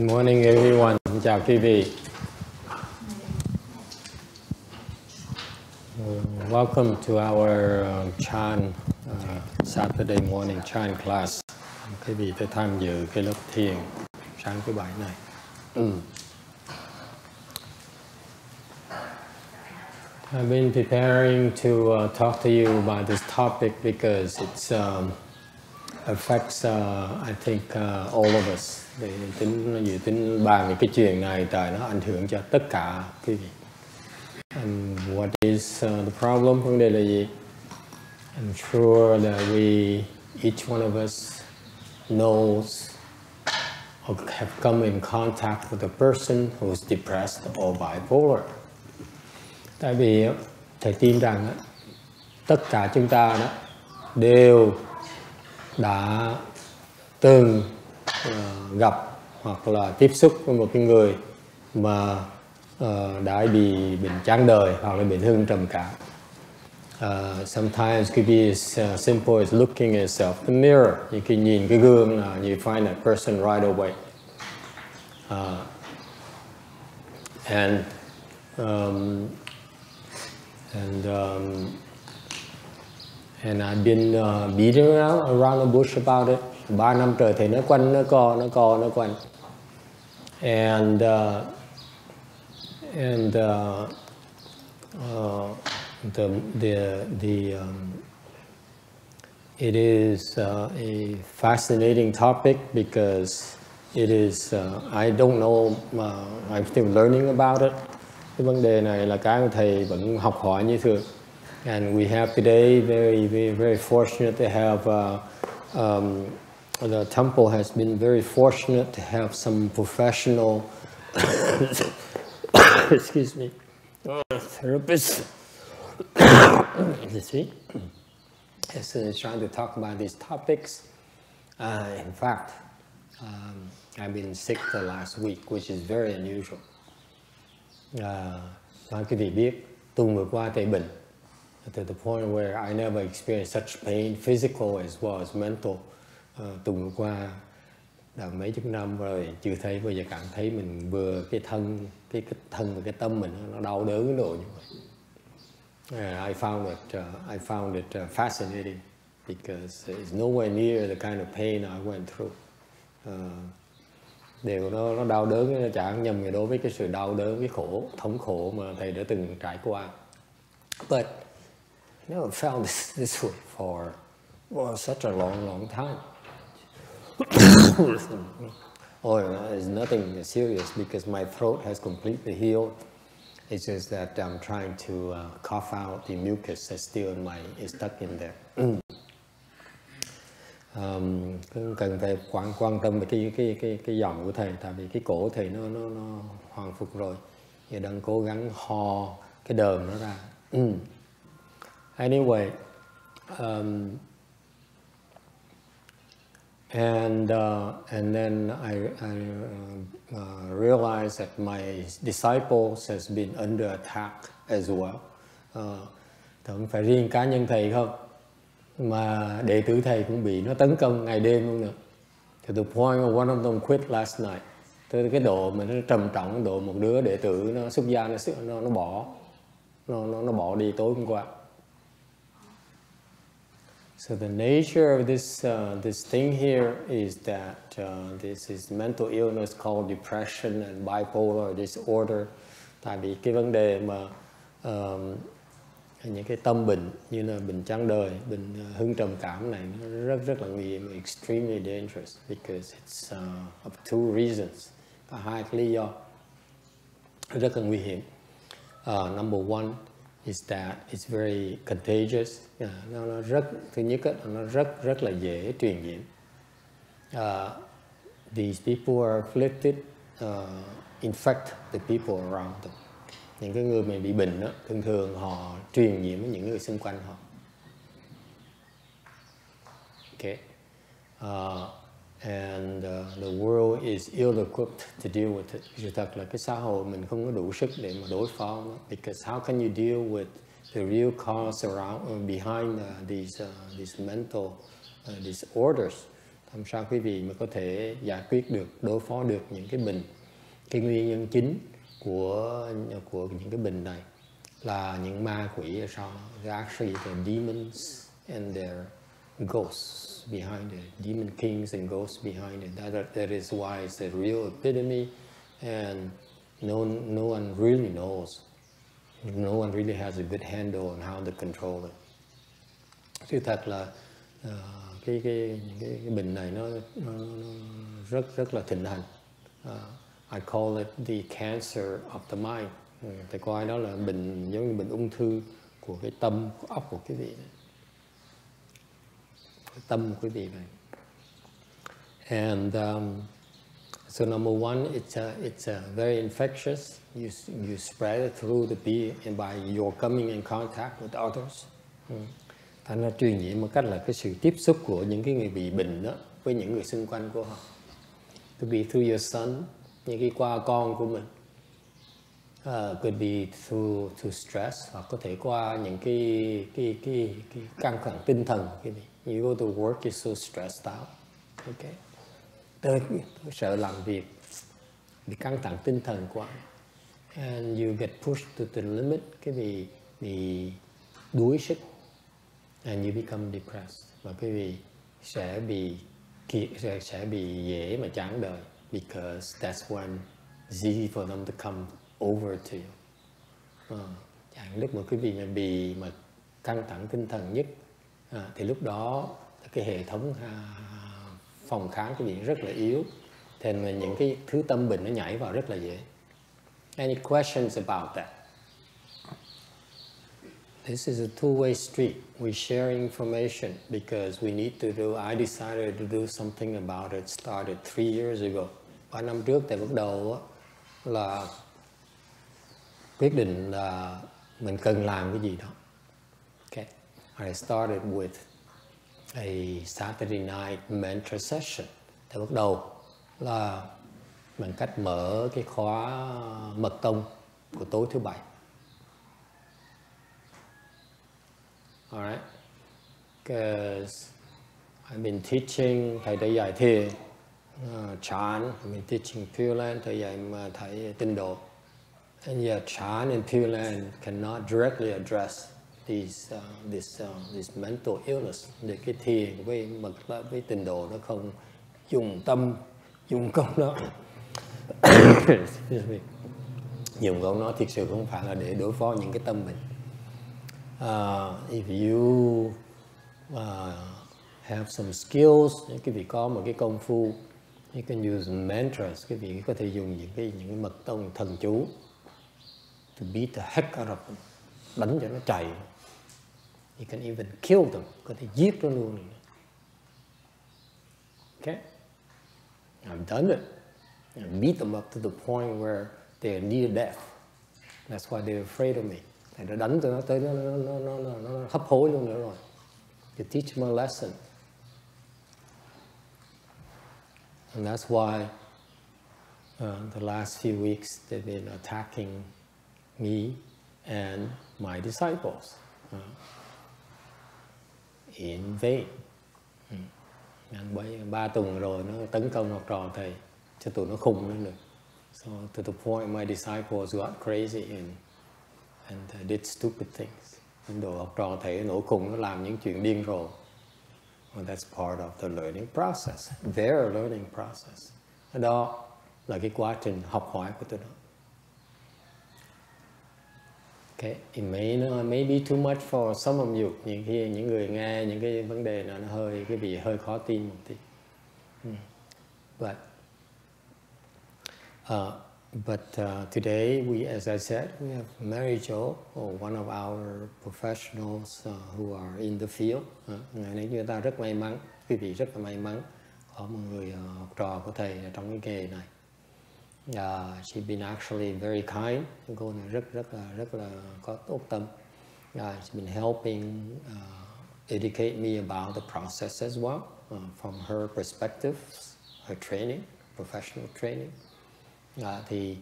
Good morning everyone, xin chào quý vị. Welcome to our Chan Saturday morning Chan class. Quý vị tới tham dự cái lớp thiền sáng thứ bảy này. I've been preparing to talk to you about this topic because it affects, I think, all of us. Dự tính bàn về cái chuyện này tại nó ảnh hưởng cho tất cả quý vị. And what is the problem? Vấn đề là gì? I'm sure that each one of us knows or have come in contact with a person who is depressed or bipolar. Tại vì thầy tin rằng tất cả chúng ta đó đều đã từng gặp hoặc là tiếp xúc với một cái người mà đã bị bệnh chán đời hoặc là bệnh hưng trầm cảm. Sometimes could be as simple as looking at yourself in the mirror. You can nhìn cái gương là you find that person right away. And I've been beating around the bush about it. 3 năm trời thì nó quanh. It is a fascinating topic because it is I don't know, I'm still learning about it. Cái vấn đề này là cái thầy vẫn học hỏi như thường. And we have today very, very fortunate to have the temple has been very fortunate to have some professional excuse me, therapists. You see, as trying to talk about these topics. In fact, I've been sick the last week, which is very unusual. Quý vị biết, tuần vừa qua thầy bệnh. To the point where I never experienced such pain, physical as well as mental. Tuần qua đã mấy chục năm rồi chưa thấy bao giờ cảm thấy mình vừa cái thân và cái tâm mình nó đau đớn cái độ như vậy. And I found it fascinating because it's nowhere near the kind of pain I went through. Điều nó đau đớn nó chẳng nhầm gì đối với cái sự đau đớn, cái khổ, thống khổ mà thầy đã từng trải qua. But I never felt this way for such a long time. It's nothing serious because my throat has completely healed. It's just that I'm trying to cough out the mucus that's still in is stuck in there. Cần phải quan tâm về cái giọng của thầy, tại vì cái cổ thầy nó hoàn phục rồi, giờ đang cố gắng ho cái đờm nó ra. Anyway, and then I realized that my disciples has been under attack as well. Thì không phải riêng cá nhân thầy không, mà đệ tử thầy cũng bị nó tấn công ngày đêm luôn nữa. To the point one of them quit last night. Tới cái độ mà nó trầm trọng, độ một đứa đệ tử nó xuất gia nó bỏ, nó bỏ đi tối hôm qua. So the nature of this thing here is that this is mental illness called depression and bipolar disorder. Tại vì cái vấn đề mà những cái tâm bệnh như là bệnh chán đời, bệnh hưng trầm cảm này nó rất là nguy hiểm, extremely dangerous because it's of two reasons. Có hai cái lý do rất là nguy hiểm. Number one is that it's very contagious. Nó rất là dễ truyền nhiễm. These people are afflicted, infect the people around them. Những cái người mà bị bệnh đó, thường họ truyền nhiễm với những người xung quanh họ. Okay. And the world is ill-equipped to deal with it. Sự thật là cái xã hội mình không có đủ sức để mà đối phó. Because how can you deal with the real cause around behind these mental disorders? Làm sao quý vị mà có thể giải quyết được, đối phó được những cái bệnh. Cái nguyên nhân chính của những cái bệnh này là những ma quỷ ở sau. They're actually the demons and their ghosts behind it. Demon kings and ghosts behind it. That is why it's a real epidemic and no one really knows. No one really has a good handle on how to control it. Sự thật là cái bệnh này nó rất là thịnh hành. I call it the cancer of the mind. Thầy coi đó là bệnh giống như bệnh ung thư của cái tâm, của óc của quý vị này. Cái tâm của quý vị này. And so number one, it's very infectious. You spread it through the bee and by your coming in contact with others. Thành ra truyền nhiễm một cách là cái sự tiếp xúc của những cái người bị bệnh đó với những người xung quanh của họ. Could be through your son, những cái qua con của mình. Could be through stress, hoặc có thể qua những cái căng thẳng tinh thần. You go to work, you're so stressed out. Okay. Tôi sợ làm việc bị căng thẳng tinh thần quá. And you get pushed to the limit, cái bị đuối sức. And you become depressed. Và quý vị sẽ bị dễ mà chán đời. Because that's when it's easy for them to come over to you. Chẳng lúc mà quý vị bị căng thẳng tinh thần nhất, thì lúc đó cái hệ thống phòng kháng của quý vị rất là yếu. Thì những cái thứ tâm bệnh nó nhảy vào rất là dễ. Any questions about that? This is a two-way street. We share information because we need to do. I decided to do something about it. Started 3 years ago. 3 năm trước, tại bắt đầu là quyết định là mình cần làm cái gì đó. Okay. I started with a Saturday night mentor session. Tại bắt đầu là bằng cách mở cái khóa mật tông của tối thứ Bảy. All right, because I've been teaching thầy đã dạy thiền, Chan, I've been teaching Pureland, thầy dạy mà thầy tinh độ, and yeah, Chan and Pureland cannot directly address this mental illness. Để cái thiền với tinh độ nó không dùng tâm, dùng công nó, dùng công nó thực sự không phải là để đối phó những cái tâm mình. If you have some skills, quý vị có một cái công phu, you can use mantras, quý vị có thể dùng những cái mật tông thần chú to beat the heck out of them, đánh cho nó chạy. You can even kill them, có thể giết nó luôn. Okay, I've done it. I beat them up to the point where they are near death. That's why they're afraid of me. Thầy đã đánh cho nó tới nó hấp hối luôn nữa rồi. You teach them a lesson. And that's why the last few weeks they've been attacking me and my disciples. In vain. 3 tuần rồi nó tấn công học trò thầy cho tụi nó khùng lên được. So to the point my disciples got crazy and did stupid things. Đồ học trò thầy nổi khùng, nó làm những chuyện điên rồ. Well, that's part of the learning process. Their learning process. Đó là cái quá trình học hỏi của tụi nó. Okay, it may be too much for some of you. Những người nghe những cái vấn đề này nó hơi khó tin một tí. But today, we, as I said, we have Mary Jo, one of our professionals who are in the field. Ngày nay chúng ta rất may mắn, quý vị rất là may mắn có một người học trò của thầy trong cái nghề này. She's been actually very kind. Cô này rất là có tốt tâm. She's been helping educate me about the process as well, from her perspective, her training, professional training. Thì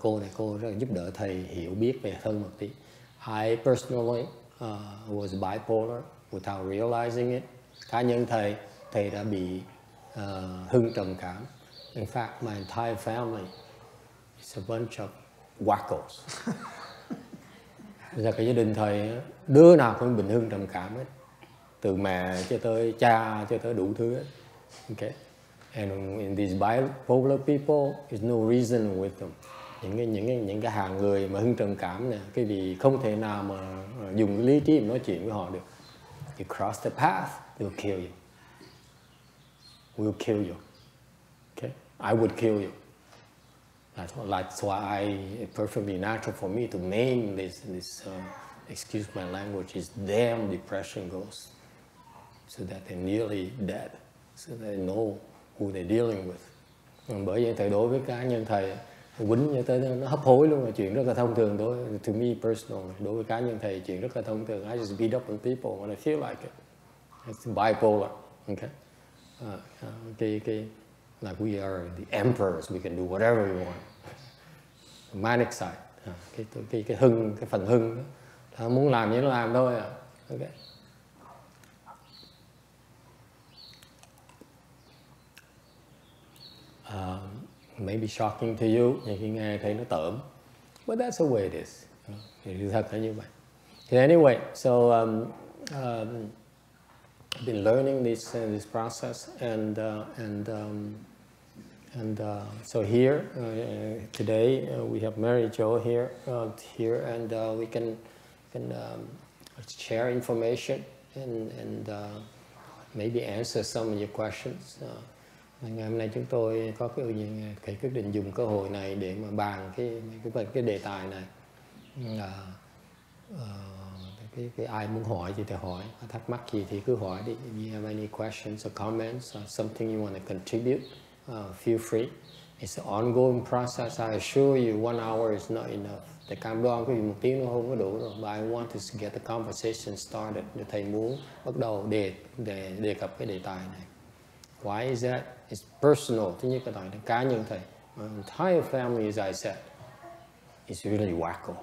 cô rất là giúp đỡ thầy hiểu biết về hơn một tí. I personally was bipolar without realizing it. cá nhân thầy, thầy đã bị Hưng trầm cảm. In fact, my entire family is a bunch of wackos. Giờ cái gia đình thầy đứa nào cũng bị Hưng trầm cảm hết, từ mẹ cho tới cha cho tới đủ thứ hết. Okay. And in these bipolar people, there's no reason with them. Những cái hàng người mà Hưng trầm cảm nè, cái vì không thể nào mà dùng cái lý trí mà nói chuyện với họ được. You cross the path, they will kill you. We'll kill you. Okay? I would kill you. That's why it's perfectly natural for me to name this excuse my language, is damn depression ghost, so that they're nearly dead, so they know who they're dealing with. Bởi vậy thầy đối với cá nhân thầy, quýnh cho tới nó hấp hối luôn, là chuyện rất là thông thường đối to me personal. Đối với cá nhân thầy chuyện rất là thông thường. I just beat up on people when I feel like it. It's bipolar. Okay. Like we are the emperors, we can do whatever we want. Manic side, cái phần hưng, đó. Muốn làm gì nó làm thôi à. Okay. Maybe shocking to you, nhưng khi nghe thấy nó tởm. But that's the way it is. Thì thật là như vậy. Anyway, so I've been learning this process, and so here today we have Mary Jo here and we can share information and maybe answer some of your questions. Ngày hôm nay chúng tôi có cái quyết định dùng cơ hội này để mà bàn cái đề tài này. Cái ai muốn hỏi gì thì hỏi, thắc mắc gì thì cứ hỏi đi. If you have any questions or comments or something you want to contribute, feel free. It's an ongoing process. I assure you 1 hour is not enough. Thầy cam đoan cái gì 1 tiếng nó không có đủ rồi. But I want to get the conversation started. Thầy muốn bắt đầu đề cập cái đề tài này. Why is that? It's personal. Thứ nhất là cá nhân thầy. My entire family, as I said, is really wacko.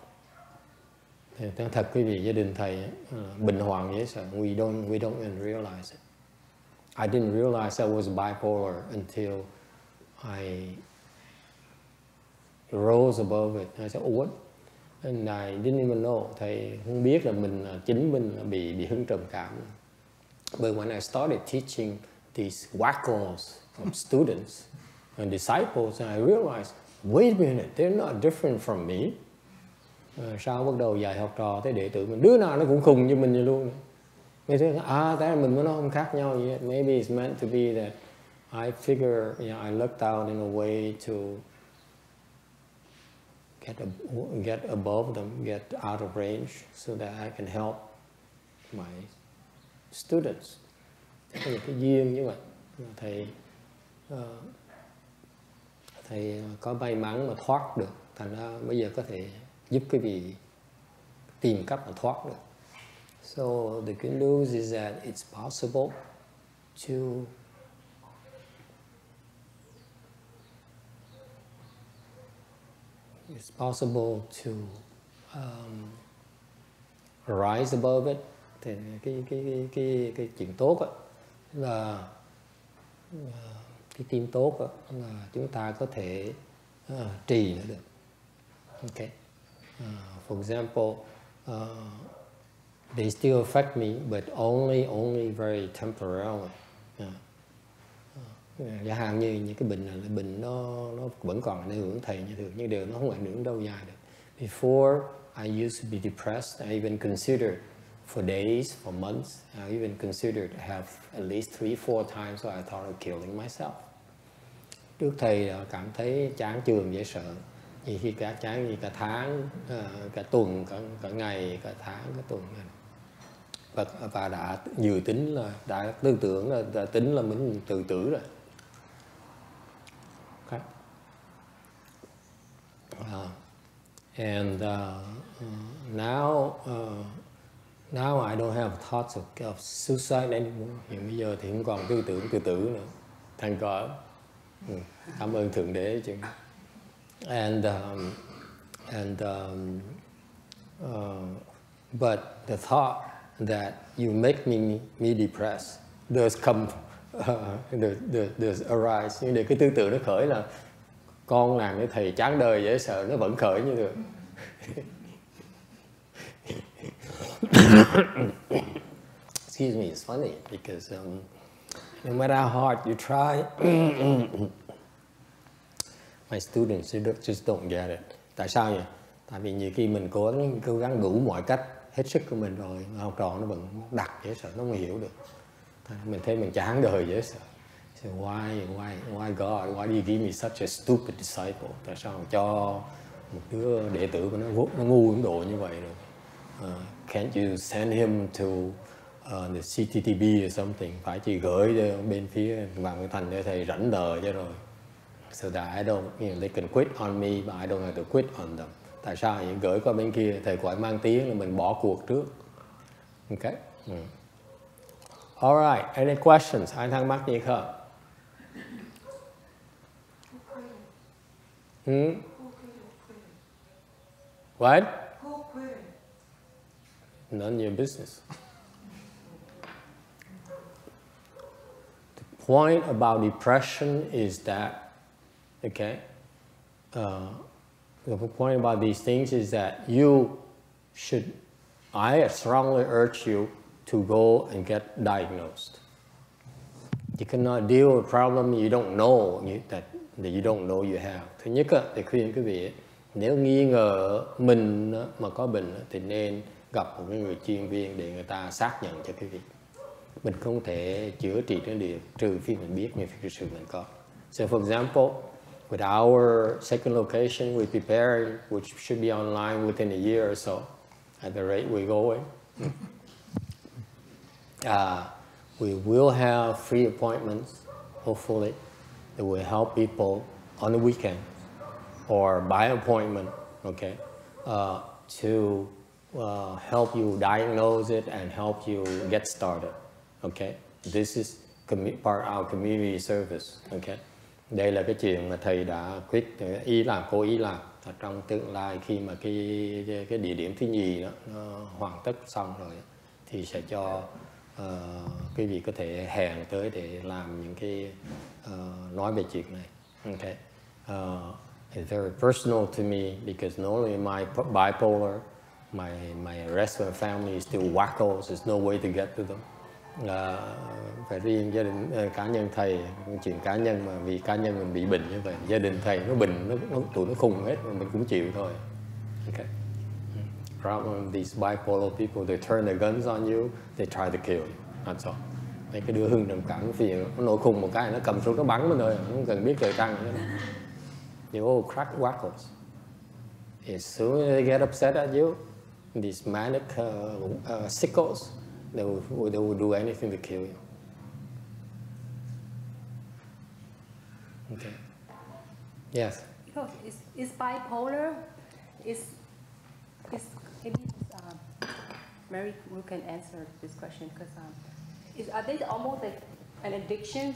Thật quý vị, gia đình thầy bình hoàng vậy sao? We don't even realize it. I didn't realize I was bipolar until I rose above it. I said, oh, what? And I didn't even know. Thầy không biết là chính mình bị Hưng trầm cảm. But when I started teaching these wackos of students and disciples, and I realized, wait a minute, they're not different from me. Sau bắt đầu dạy học trò tới đệ tử mình, đứa nào nó cũng khùng như mình vậy luôn. Mình thấy, tại mình với nó không khác nhau gì hết. Maybe it's meant to be that I figure, you know, I looked out in a way to get above them, get out of range, so that I can help my students. Có những cái duyên như vậy. Thầy có may mắn mà thoát được, thành ra bây giờ có thể giúp quý vị tìm cách mà thoát được. So the good news is that it's possible to rise above it. Thì cái chuyện tốt là cái tin tốt là chúng ta có thể trì nó được. Okay. For example, they still affect me, but only very temporarily. Giả hạn như những cái bệnh này, là bệnh nó vẫn còn ảnh hưởng thầy như thường, nhưng đều nó không ảnh hưởng đâu dài được. Before, I used to be depressed. I even considered for days, for months. I even considered have at least 3-4 times I thought of killing myself. Trước thầy cảm thấy chán chường dễ sợ. Nhiều khi cả chán, cả tháng, cả tuần, cả ngày, cả tháng, cả tuần. Và đã dự tính là, đã tư tưởng là, đã tính là mình tự tử rồi. Okay. Now I don't have thoughts of suicide anymore. Hiện bây giờ thì không còn tư tưởng tự tử nữa. Thank God. Cảm ơn Thượng Đế chứ. But the thought that you make me depressed there's arise, nhưng để cái tư tưởng nó khởi là con làm cái thầy chán đời dễ sợ, nó vẫn khởi như được. Excuse me, it's funny because no matter how hard you try, my students just don't get it. Tại sao nhỉ? Tại vì nhiều khi mình cố gắng đủ mọi cách, hết sức của mình rồi, học trò nó vẫn đặt dễ sợ, nó không hiểu được. Mình thấy mình chán đời dễ sợ. So why God, why do you give me such a stupid disciple? Tại sao cho một đứa đệ tử của nó ngu đến độ như vậy rồi? Can't you send him to the CTTB or something? Phải chỉ gửi bên phía Vạn Thành để thầy rảnh đời cho rồi. So that I don't, you know, they can quit on me, but I don't have to quit on them. Tại sao vậy? Gửi qua bên kia, thầy gọi mang tiếng là mình bỏ cuộc trước. Okay. All right, any questions? Ai thắc mắc gì không? Hmm? What? None of your business. The point about depression is that, okay, the point about these things is that you should, I strongly urge you to go and get diagnosed. You cannot deal with a problem you don't know that you don't know you have. Thứ nhất thì khuyên quý vị, nếu nghi ngờ mình mà có bệnh thì nên gặp một người chuyên viên để người ta xác nhận cho quý vị. Mình không thể chữa trị trên địa trừ khi mình biết những sự mình có. So for example, with our second location, we preparing, which should be online within a year or so, at the rate we're going. We will have free appointments, hopefully, that will help people on the weekend or by appointment, okay, to help you diagnose it and help you get started, okay. This is part of our community service, okay. Đây là cái chuyện mà thầy đã quyết ý làm, cố ý làm. Trong tương lai khi mà cái địa điểm thứ nhì đó, nó hoàn tất xong rồi thì sẽ cho quý vị có thể hẹn tới để làm những cái nói về chuyện này. Okay. It's very personal to me because not only my bipolar, my rest of my family is still wacko, so there's no way to get to them. Phải riêng gia đình cá nhân thầy, chuyện cá nhân mà vì cá nhân mình bị bệnh như vậy, gia đình thầy nó bệnh, tụi nó khùng hết, mình cũng chịu thôi. Okay. Problem these bipolar people, they turn their guns on you, they try to kill you. That's all. Mấy cái đứa hưng trầm cảm thì nó nổi khùng một cái, nó cầm xuống nó bắn mình thôi, nó không cần biết trời trăng nữa. You all crack wackles. As soon as they get upset at you, these manic sickles, they will do anything to kill you. Okay. Yes. Because it's bipolar. Mary, who can answer this question? Because are they almost like an addiction,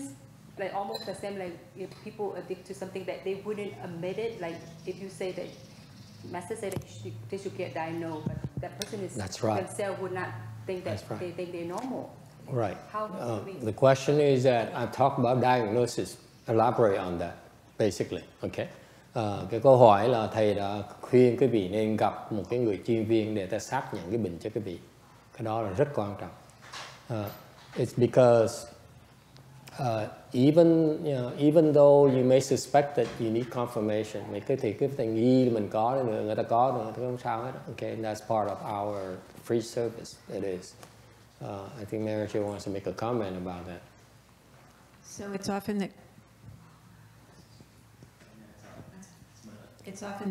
like almost the same, like if people addict to something that they wouldn't admit it, like if you say that, Master said they should get diagnosed, but that person is themselves would not think that they think they're normal. Right. How do we... The question is that I talk about diagnosis. Elaborate on that, basically. Okay. Cái câu hỏi là thầy đã khuyên quý vị nên gặp một cái người chuyên viên để ta xác nhận cái bệnh cho quý vị. Cái đó là rất quan trọng. It's because even though you may suspect that you need confirmation, mấy cái thì cứ thầy nghi mình có nữa, người ta có nữa, thì không sao hết. Okay, that's part of our free service. It is. I think Mary Jo wants to make a comment about that. So it's often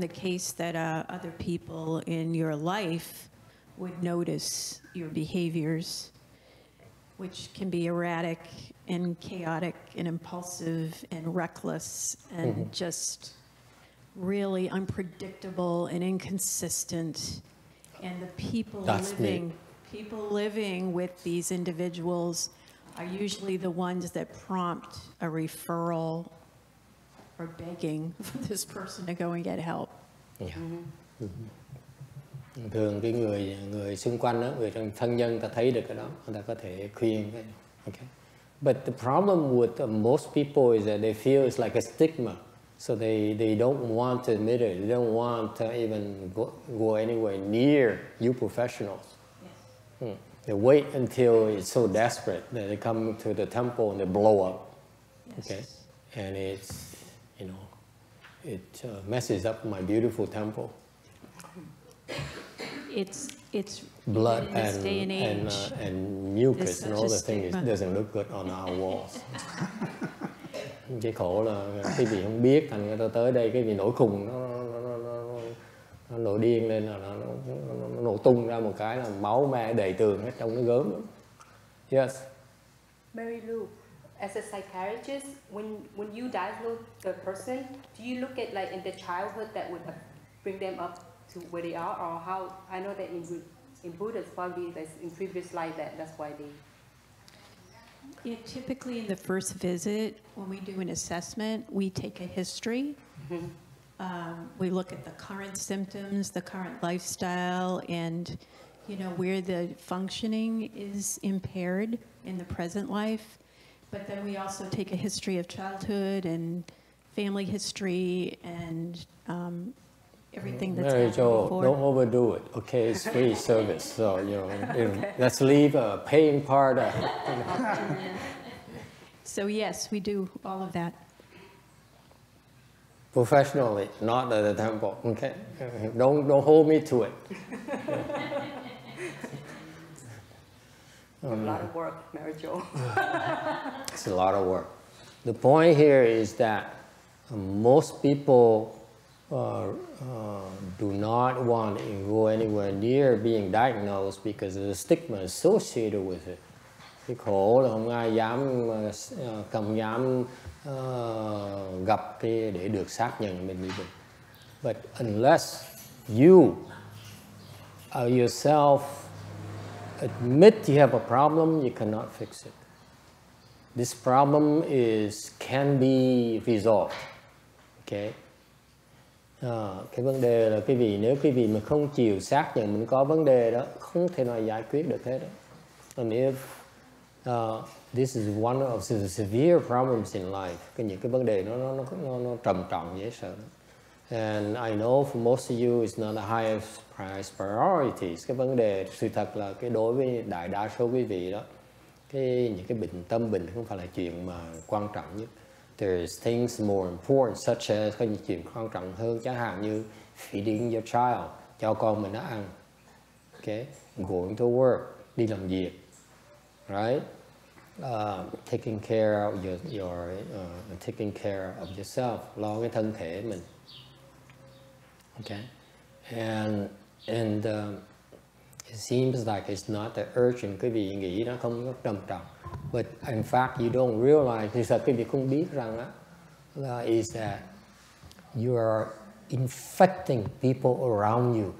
the case that other people in your life would notice your behaviors, which can be erratic and chaotic and impulsive and reckless and just really unpredictable and inconsistent. And the people living with these individuals are usually the ones that prompt a referral or begging for this person to go and get help. Yeah. Thường cái người xung quanh đó, người thân nhân ta thấy được cái đó, người ta có thể khuyên. Okay. But the problem with most people is that they feel it's like a stigma. So they don't want to admit it. They don't want to even go anywhere near you professionals. Yes. Hmm. They wait until it's so desperate that they come to the temple and they blow up. Yes. Okay? And it's, you know, it messes up my beautiful temple. It's blood and mucus and all the things doesn't look good on our walls. Cái khổ là cái vị không biết, thành người ta tới đây cái vị nổi khùng nó nổi điên lên, là nó nổ tung ra một cái là máu me đầy tường hết, trong nó gớm. Yes. Mary Lou, as a psychiatrist, when you diagnose the person, do you look at like in the childhood that would bring them up to where they are, or how? I know that in Buddha's probably that's in previous life that's why they. Yeah, typically in the first visit, when we do an assessment, we take a history. Mm-hmm. We look at the current symptoms, the current lifestyle, and you know where the functioning is impaired in the present life. But then we also take a history of childhood and family history and. Everything that's Mary Jo, don't overdo it. Okay, it's free service, so you know, okay. Let's leave a paying part. So yes, we do all of that professionally, not at the temple. Okay, don't hold me to it. A lot of work, Mary Jo. It's a lot of work. The point here is that most people. Do not want to go anywhere near being diagnosed because of the stigma associated with it. Cái khổ là không ai dám, không dám gặp cái để được xác nhận mình bị bệnh. But unless you yourself admit you have a problem, you cannot fix it. This problem can be resolved. Okay. Cái vấn đề là quý vị, nếu quý vị mà không chịu xác nhận mình có vấn đề đó, không thể nào giải quyết được hết đó. And if this is one of the severe problems in life, những cái vấn đề nó trầm trọng dễ sợ. And I know for most of you it's not the highest priorities. Cái vấn đề sự thật là cái đối với đại đa số quý vị đó, những cái bệnh tâm bệnh không phải là chuyện mà quan trọng nhất. There's things more important, such as có những chuyện quan trọng hơn, chẳng hạn như feeding your child, cho con mình nó ăn, okay, going to work, đi làm việc, right, taking care of taking care of yourself, lo cái thân thể mình, okay, and it seems like it's not that urgent. Quý vị nghĩ nó không trầm trọng. But in fact, you don't realize, thực sự quý vị không biết rằng đó, is that you are infecting people around you.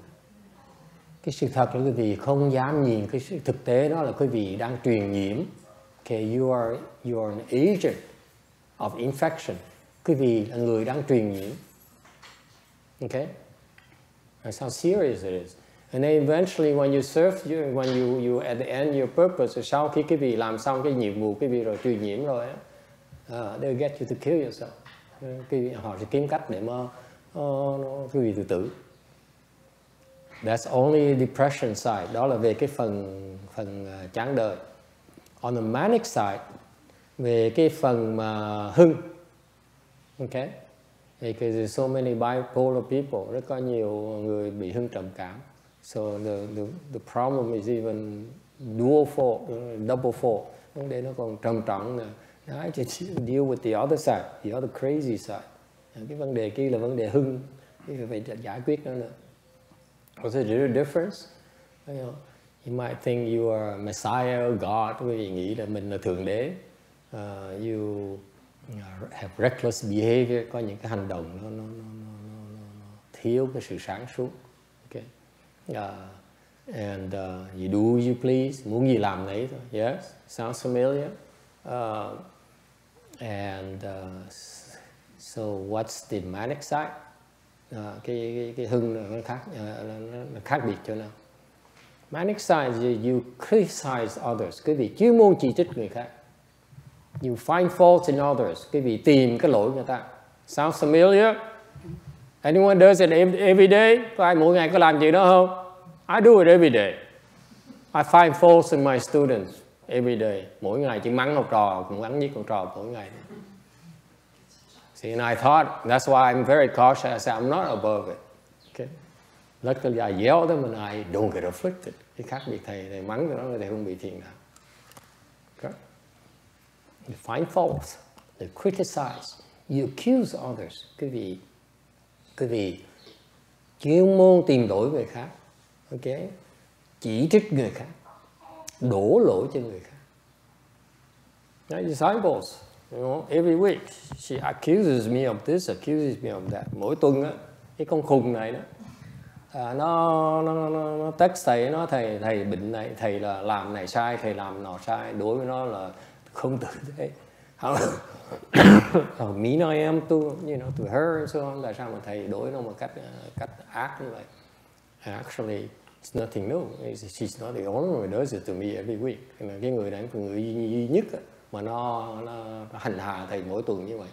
Cái sự thật là quý vị không dám nhìn cái sự thực tế đó là quý vị đang truyền nhiễm. Okay, you are an agent of infection. Quý vị là người đang truyền nhiễm. Okay? That's how serious it is. And then eventually, when you serve, when you at the end your purpose, sau khi quý vị làm xong cái nhiệm vụ quý vị rồi truyền nhiễm rồi, they'll get you to kill yourself. Họ sẽ kiếm cách để mà quý vị tự tử. That's only depression side. Đó là về cái phần chán đời. On the manic side, về cái phần mà hưng, okay? Because there's so many bipolar people, rất có nhiều người bị hưng trầm cảm. So the problem is even double fold. Vấn đề nó còn trầm trọng nữa. I have to deal with the other side, the other crazy side. Cái vấn đề kia là vấn đề hưng, phải giải quyết nó nữa. Was it a difference? You know, you might think you are Messiah, God, quý vị nghĩ là mình là thượng đế. You have reckless behavior, có những cái hành động nó thiếu cái sự sáng suốt. Okay. And you do as you please, muốn gì làm đấy thôi. Yes, sounds familiar. So what's the manic side? Cái hưng nó khác biệt chỗ nào? Manic side is you criticize others. Quý vị chuyên môn chỉ trích người khác. You find fault in others. Cái vị tìm cái lỗi của người ta. Sounds familiar? Anyone does it every day? Có ai mỗi ngày có làm gì đó không? I do it every day. I find faults in my students every day. Mỗi ngày chỉ mắng học trò, cũng mắng nhất học trò mỗi ngày. See, and I thought, that's why I'm very cautious. I said, I'm not above it. Okay. Luckily, I yelled them and I don't get afflicted. Cái khác biệt thầy mắng cho nó, thầy không bị thiền đạo. Okay. You find faults. You criticize. You accuse others. Cái vị chuyên môn tìm lỗi người khác. Okay. Chỉ trích người khác, đổ lỗi cho người khác. Now, disciples, you know, every week she accuses me of this, accuses me of that. Mỗi tuần á, cái con khùng này đó, nó text thầy, nó thầy bệnh này, thầy là làm này sai, thầy làm nọ sai, đối với nó là không tử tế. Mỹ nói em tu, you know, to her, so on. Tại sao mà thầy đối nó một cách ác như vậy? Actually, it's nothing new. She's not the only one who does it to me every week. Cái người này là người duy nhất mà nó hành hạ thầy mỗi tuần như vậy.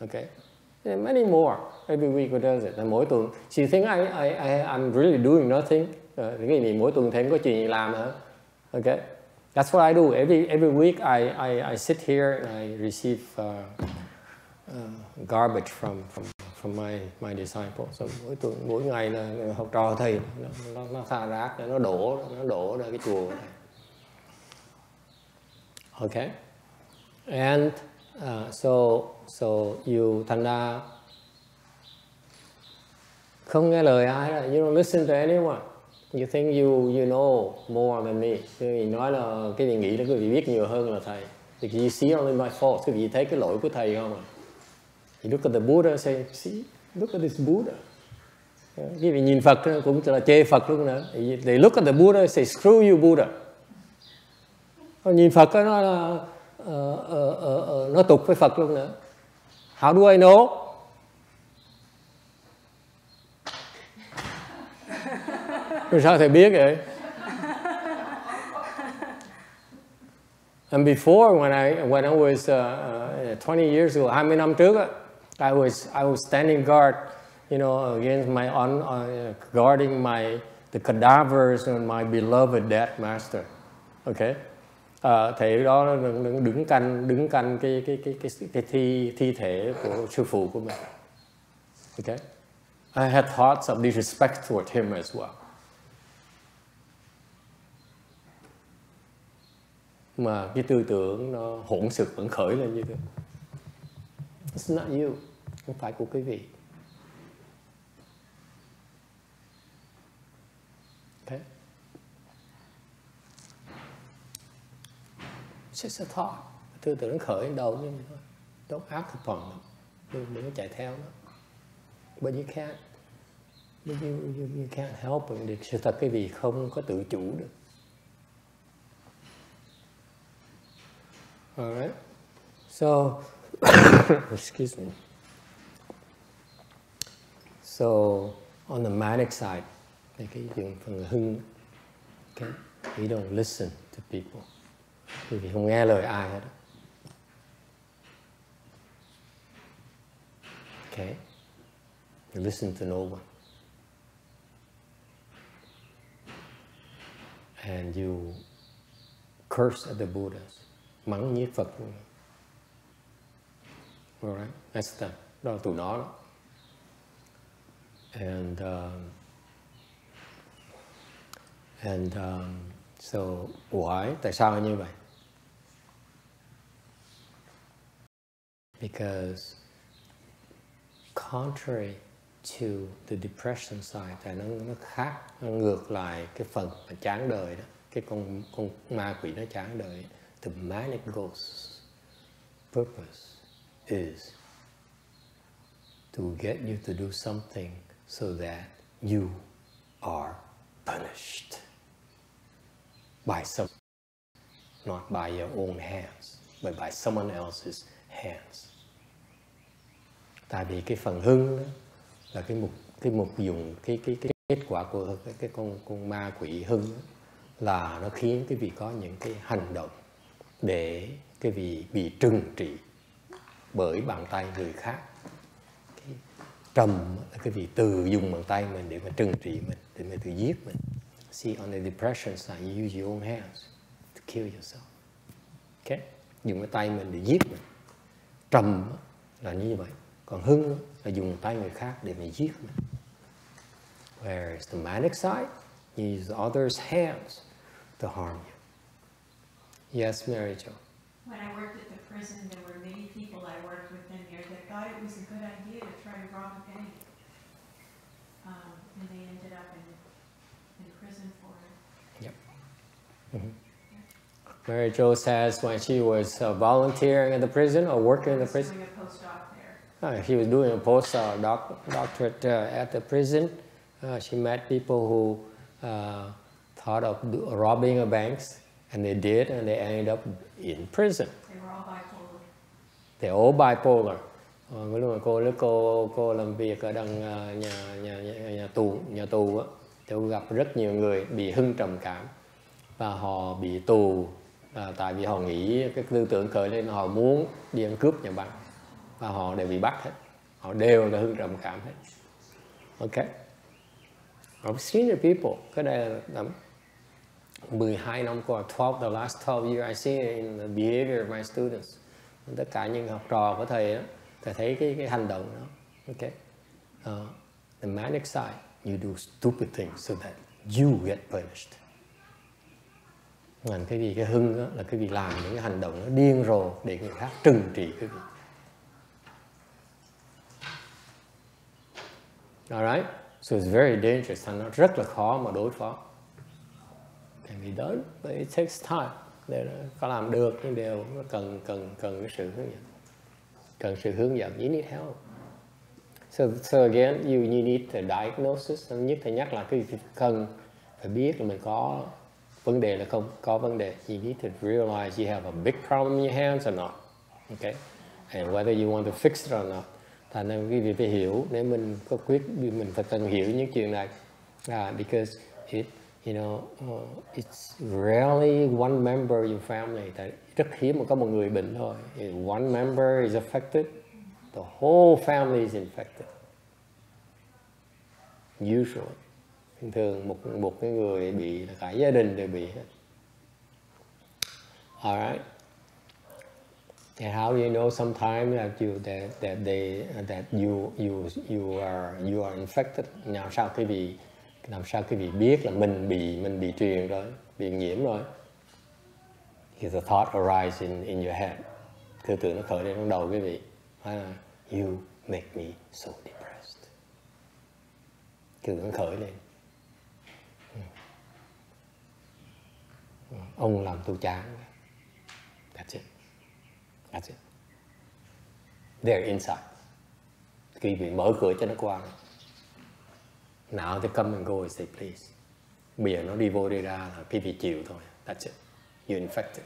Okay. There are many more every week who does it. And mỗi tuần, she think I'm really doing nothing. Cái gì mỗi tuần thầy không có chuyện gì làm hả? Okay. That's what I do. Every week I sit here and I receive garbage from my disciples. So, mỗi ngày là học trò thầy nó thả rác, nó đổ ra cái chùa này. Okay. And so you thành ra không nghe lời ai đó. You don't listen to anyone. You think you know more than me. Thì nói là cái gì nghĩ là quý vị biết nhiều hơn là thầy. Because you see only my faults. Quý vị thấy cái lỗi của thầy không? You look at the Buddha and say, see, look at this Buddha. Quý vị nhìn Phật cũng là chê Phật luôn nữa. They look at the Buddha and say, screw you Buddha. Nhìn Phật nó là nó tục với Phật luôn nữa. How do I know? Rồi sao thầy biết vậy? And before, when I was 20 years ago, 20 năm trước, I was standing guard, you know, against my guarding the cadavers of my beloved dead master. Okay. Thầy đó đứng canh cái thi thể của sư phụ của mình. Okay. I had thoughts of disrespect toward him as well. Mà cái tư tưởng nó hỗn xược vẫn khởi lên như thế. It's not you, không phải của quý vị. Okay. It's just a thought. Tư tưởng nó khởi đầu như vậy thôi. Don't act upon them. Đừng chạy theo nó. But you can't. You can't help it. Sự thật quý vị không có tự chủ được. All right. So, excuse me. So, on the manic side, okay, we don't listen to people. Vì không nghe lời ai hết. Okay. You listen to no one. And you curse at the Buddhas. Mắng nhiếc Phật. Alright, that's that. Đó là tụi nó đó. And so why? Tại sao như vậy? Because contrary to the depression side, tại nó khác, nó ngược lại cái phần mà chán đời đó, cái con ma quỷ nó chán đời. The manic ghost's purpose is to get you to do something so that you are punished by someone, not by your own hands, but by someone else's hands. Tại vì cái phần hưng là cái mục dùng cái kết quả của cái con ma quỷ hưng là nó khiến quý vị có những cái hành động để cái vị bị trừng trị bởi bàn tay người khác. Cái trầm là cái vị tự dùng bàn tay mình để mà trừng trị mình, để mà tự giết mình. See, on the depression side, you use your own hands to kill yourself. Okay? Dùng cái tay mình để giết mình. Trầm là như vậy. Còn hưng là dùng tay người khác để mà giết mình. Whereas the manic side, you use the other's hands to harm you. Yes, Mary Jo. When I worked at the prison, there were many people I worked with in there that thought it was a good idea to try to rob a bank. And they ended up in prison for it. Yep. Mm-hmm. Yeah. Mary Jo says when she was volunteering at the prison or working in the prison. She was doing a postdoc there. She was doing a postdoctorate at the prison. She met people who thought of robbing a banks. And they did, and they ended up in prison. They were all bipolar. They're all bipolar. Lúc mà cô làm việc ở đằng nhà tù á, tôi gặp rất nhiều người bị hưng trầm cảm và họ bị tù tại vì họ nghĩ cái tư tưởng khởi lên, họ muốn đi ăn cướp nhà băng và họ đều bị bắt hết. Họ đều là hưng trầm cảm hết. Okay. Obstinate people. Cái đây là 12 năm qua, 12, the last 12 years, I see it in the behavior of my students. Tất cả những học trò của thầy đó, thầy thấy cái hành động đó. Okay. The manic side, you do stupid things so that you get punished. Còn cái gì cái hưng đó, là cái gì làm những cái hành động nó điên rồ để người khác trừng trị cái gì. Alright, so it's very dangerous, nó rất là khó mà đối phó. Can be done, but it takes time. Để có làm được nhưng đều cần cái sự hướng dẫn. Cần sự hướng dẫn. You need help. So again, you need the diagnosis. Nhất phải nhắc là cái cần phải biết là mình có vấn đề là không có vấn đề. You need to realize you have a big problem in your hands or not. Okay, and whether you want to fix it or not. Thành nên quý vị phải hiểu để mình có mình phải cần hiểu những chuyện này. Because it, you know, it's rarely one member of your family. Rất hiếm mà có một người bệnh thôi. If one member is affected, the whole family is infected. Usually. Thường một cái người bị là cả gia đình đều bị hết. Alright. And how do you know sometimes that you are infected? Nào sao cái gì? Làm sao quý vị biết là mình bị truyền rồi, bị nhiễm rồi? Because the thought arises in your head. Tư tưởng nó khởi lên trong đầu quý vị. You make me so depressed. Tư tưởng khởi lên. Ông làm tôi chán. That's it. That's it. They're inside. Quý vị mở cửa cho nó qua. Now they come and go and say, please. Bây giờ nó đi vô đi ra là quý vị chịu thôi. That's it. You're infected.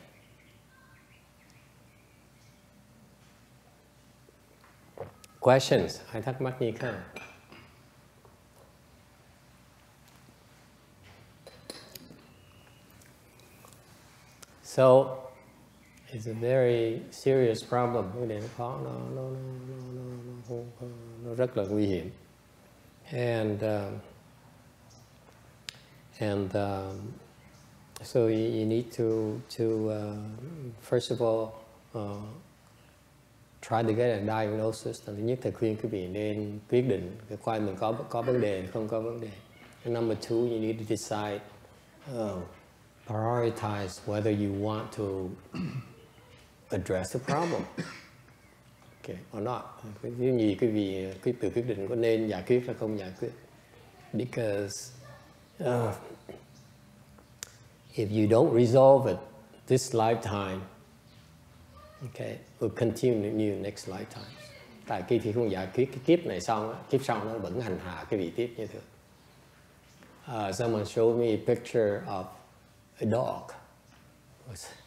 Questions? Ai thắc mắc gì không? So, it's a very serious problem. Cái đề nó khó, nó rất là nguy hiểm. And so you need to first of all try to get a diagnosis. Thứ nhất, thầy khuyên quý vị nên quyết định coi mình có vấn đề không có vấn đề. And number two, you need to decide, prioritize whether you want to address the problem. Okay, or not. Cái gì quý vị tự quyết định có nên giải quyết hay không giải quyết. Because if you don't resolve it this lifetime, okay, will continue in next lifetime. Tại khi không giải quyết cái kiếp này xong, kiếp sau nó vẫn hành hạ cái vị tiếp như thường. Someone showed me a picture of a dog,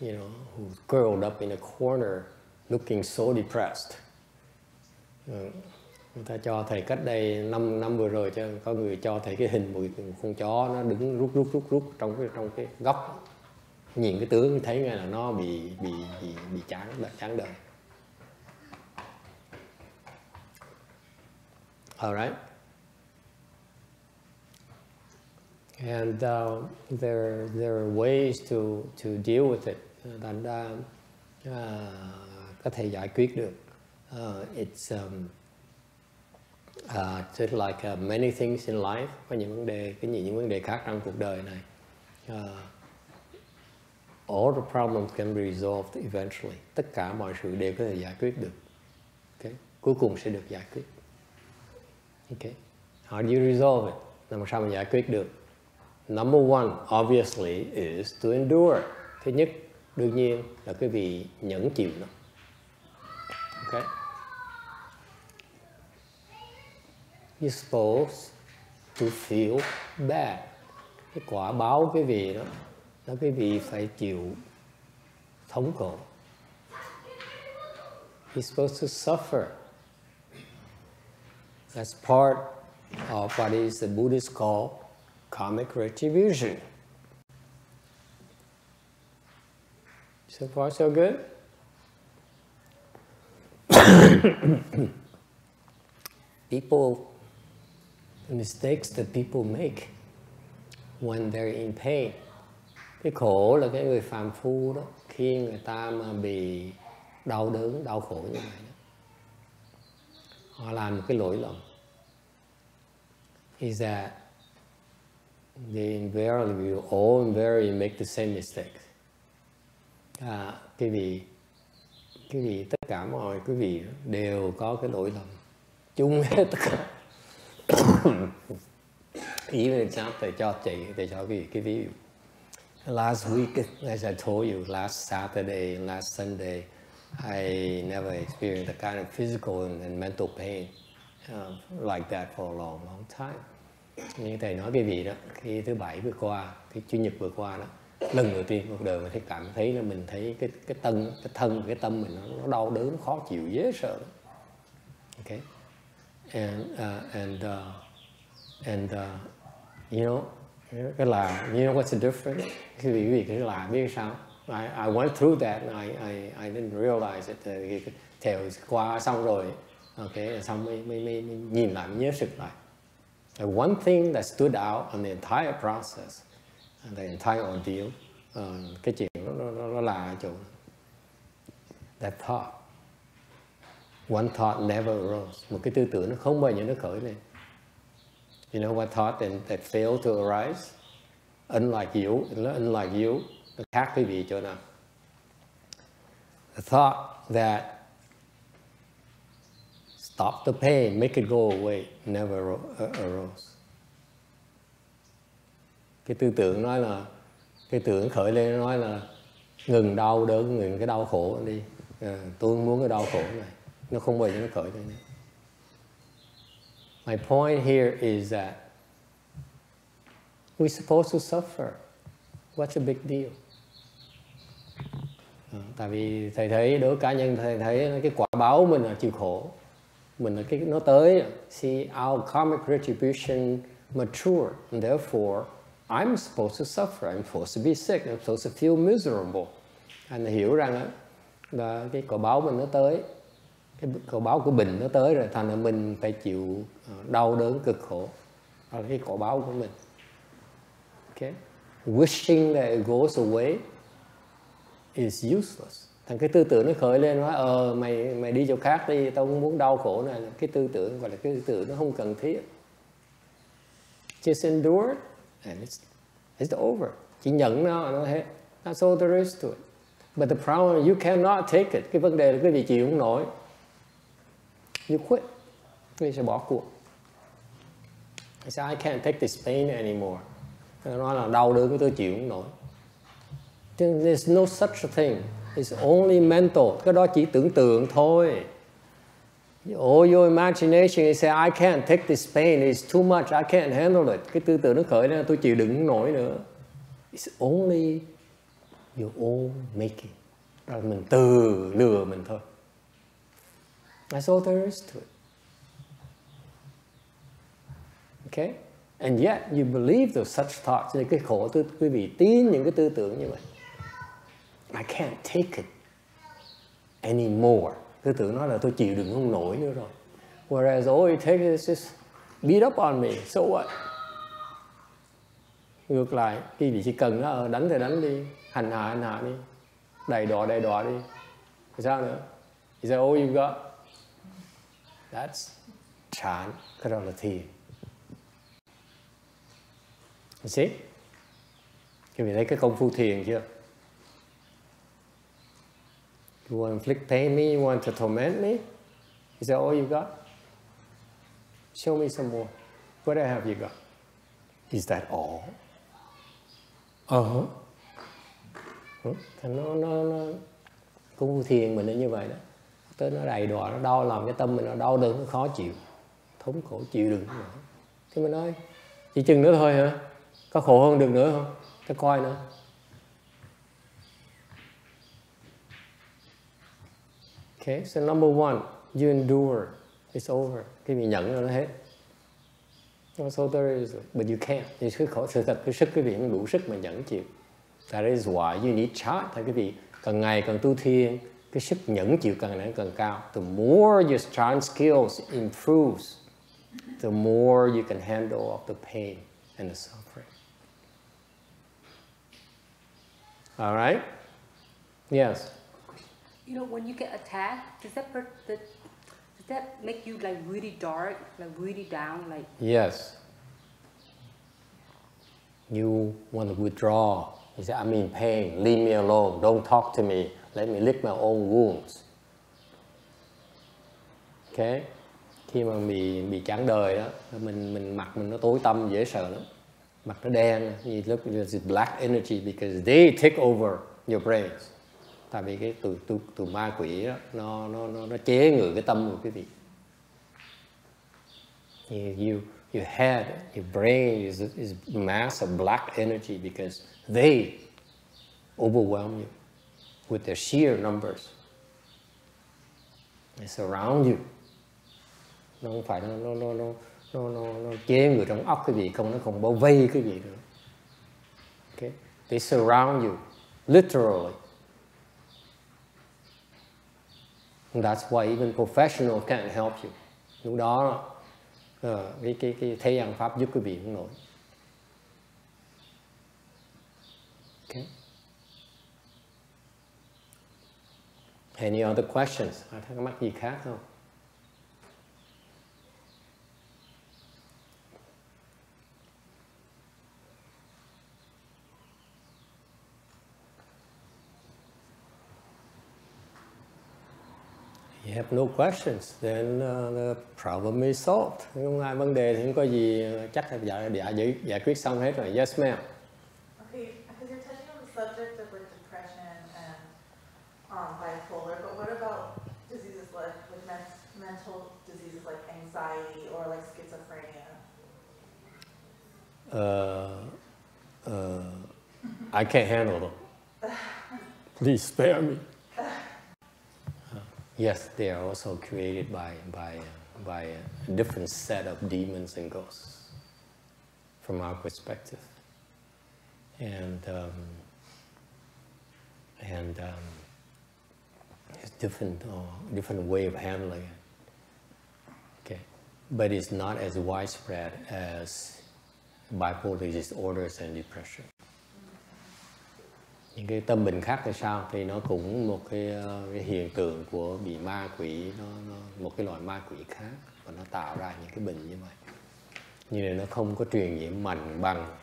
you know, who curled up in a corner, looking so depressed. Người ta cho thầy cách đây 5 năm vừa rồi, cho có người cho thầy cái hình một con chó nó đứng rút trong cái góc Nhìn cái tướng thấy ngay là nó bị chán đời. Alright. And there are ways to deal with it. Thành ra có thể giải quyết được. It's just like many things in life. Có những vấn đề, những vấn đề khác trong cuộc đời này. All the problems can be resolved eventually. Tất cả mọi sự đều có thể giải quyết được. Okay. Cuối cùng sẽ được giải quyết. Okay. How do you resolve it? Làm sao mình giải quyết được? Number one, obviously, is to endure. Thứ nhất, đương nhiên là cái vị nhẫn chịu nó. Okay. You're supposed to feel bad. Cái quả báo cái vị đó là quý vị phải chịu thống khổ. You're supposed to suffer. That's part of what is the Buddhists call karmic retribution. So far, so good. People, the mistakes that people make when they're in pain. Cái khổ là cái người phàm phu đó, khi người ta mà bị đau đớn, đau khổ như vậy đó, họ làm một cái lỗi lầm. Is that they invariably, we all invariably make the same mistakes. Quý vị tất cả mọi quý vị đều có cái lỗi lầm chung hết tất cả. Ý là sao? Thầy cho quý vị cái ví dụ. Last week, as I told you, last Saturday and last Sunday, I never experienced the kind of physical and mental pain like that for a long, long time. Như thầy nói cái gì đó, khi thứ Bảy vừa qua, cái Chủ nhật vừa qua đó, lần đầu tiên cuộc đời mình cảm thấy là mình thấy cái tâm mình nó đau đớn, khó chịu, dễ sợ. Okay, and you know. Cái là, you know what's the difference? Vì cái là biết sao? I went through that and I didn't realize it. Theo qua xong rồi, okay, xong mới nhìn lại, nhớ sực lại. The one thing that stood out on the entire process, the entire ordeal, cái chuyện nó là chỗ that thought. One thought never arose. Một cái tư tưởng nó không bao giờ nó khởi lên. You know what thought that failed to arise? Unlike you, khác quý vị chỗ nào? The thought that stop the pain, make it go away, never arose. Cái tư tưởng nói là, cái tư tưởng khởi lên nói là ngừng đau đớn, ngừng cái đau khổ đi. Tôi muốn cái đau khổ này, nó không bao giờ nó khởi lên. My point here is that we're supposed to suffer. What's a big deal? Tại vì thầy thấy đối với cá nhân thầy thấy cái quả báo mình là chịu khổ, mình là cái nó tới. See, our karmic retribution mature, and therefore I'm supposed to suffer. I'm supposed to be sick. I'm supposed to feel miserable. Anh hiểu rằng đó, là cái quả báo mình nó tới. Cái quả báo của mình nó tới rồi, thành là mình phải chịu đau đớn cực khổ. Đó là cái quả báo của mình. Okay. Wishing that it goes away is useless. Thành cái tư tưởng nó khởi lên nói mày đi chỗ khác đi, tao không muốn đau khổ này. Cái tư tưởng gọi là cái tư tưởng nó không cần thiết. Just endure it and it's over. Chỉ nhận nó hết. That's all there is to it. But the problem, you cannot take it. Cái vấn đề là cái vị chịu không nổi. You quit. Quý vị sẽ bỏ cuộc. I said, I can't take this pain anymore. Nó nói là đau đớn của tôi chịu không nổi. There's no such a thing. It's only mental. Cái đó chỉ tưởng tượng thôi. All your imagination, you say, I can't take this pain. It's too much. I can't handle it. Cái tư tưởng nó khởi lên là tôi chịu đựng không nổi nữa. It's only your own making. Rồi mình tự lừa mình thôi. That's all there is to it. Okay? And yet you believe those such thoughts. Cái khổ, quý vị tin những cái tư tưởng như vậy. I can't take it anymore. Tôi tự nói là tôi chịu đựng không nổi nữa rồi. Whereas all it takes is just beat up on me, so what? Ngược lại, khi vị trí cần đó, đánh thì đánh đi, hành hạ đi, đầy đọa đi, thì sao nữa? Is that all you got? That's Chan quality. You see? Các vị thấy cái công phu thiền chưa? You want to inflict pain me, you want to torment me? Is that all you got? Show me some more. What have you got? Is that all? Nó cũng thiền mình nó như vậy đó. Tới nó đầy đọa, nó đau lòng, cái tâm mình nó đau đớn, nó khó chịu, thống khổ chịu đựng. Thế mình nói chỉ chừng nữa thôi hả? Có khổ hơn được nữa không? Cái coi nữa. Okay, so number one, you endure. It's over. Cái vị nhận rồi nó hết. So there is, but you can't. Thì sự thật cái sức quý vị không đủ sức mà nhẫn chịu. That is why you need Chan. Thì quý vị càng ngày càng tu thiền, cái sức nhẫn chịu càng ngày càng cao. The more your Chan skills improves, the more you can handle of the pain and the suffering. All right? Yes. You know, when you get attacked, does that that make you like really dark, like really down, like? Yes. You want to withdraw. You say, I'm in pain, leave me alone, don't talk to me, let me lick my own wounds. Okay? Khi mà bị chán đời đó, mình mặt mình nó tối tăm, dễ sợ lắm. Mặt nó đen, you look at the black energy because they take over your brains. Tại vì cái tụi ma quỷ đó, nó chế ngự cái tâm của quý vị. Your head, your brain is a mass of black energy because they overwhelm you with their sheer numbers. They surround you. Nó không phải nó chế ngự trong óc quý vị, không, nó không bao vây quý vị nữa. Okay? They surround you literally. That's why even professionals can't help you. Lúc đó cái thế gian pháp giúp quý vị không nổi. Okay. Any other questions? Có thắc mắc gì khác không? Have no questions, then the problem is solved. Không ai vấn đề thì không có gì, chắc là giải quyết xong hết rồi. Yes, ma'am. Okay, because you're touching on the subject of like depression and bipolar, but what about diseases like mental diseases like anxiety or like schizophrenia? I can't handle them. Please spare me. Yes, they are also created by a different set of demons and ghosts, from our perspective. And it's different way of handling it. Okay, but it's not as widespread as bipolar disorders and depression. Những cái tâm bệnh khác thì sao? Thì nó cũng một cái hiện tượng của bị ma quỷ, nó một cái loại ma quỷ khác và nó tạo ra những cái bệnh như vậy. Nhưng mà nó không có truyền nhiễm mạnh bằng